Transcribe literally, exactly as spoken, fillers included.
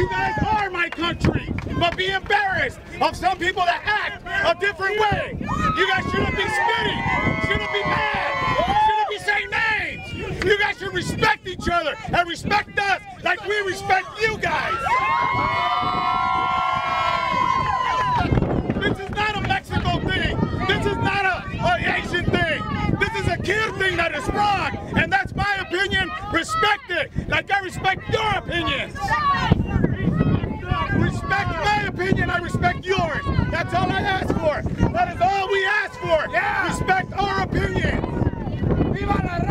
You guys are my country, but be embarrassed of some people that act a different way. You guys shouldn't be spitting, shouldn't be mad, shouldn't be saying names. You guys should respect each other and respect us like we respect you guys. This is not a Mexico thing. This is not an Asian thing. This is a kid thing that is wrong, and that's my opinion. Respect it like I respect your opinions. Respect my opinion, I respect yours. That's all I ask for. That is all we ask for. Yeah. Respect our opinion. Viva la raza.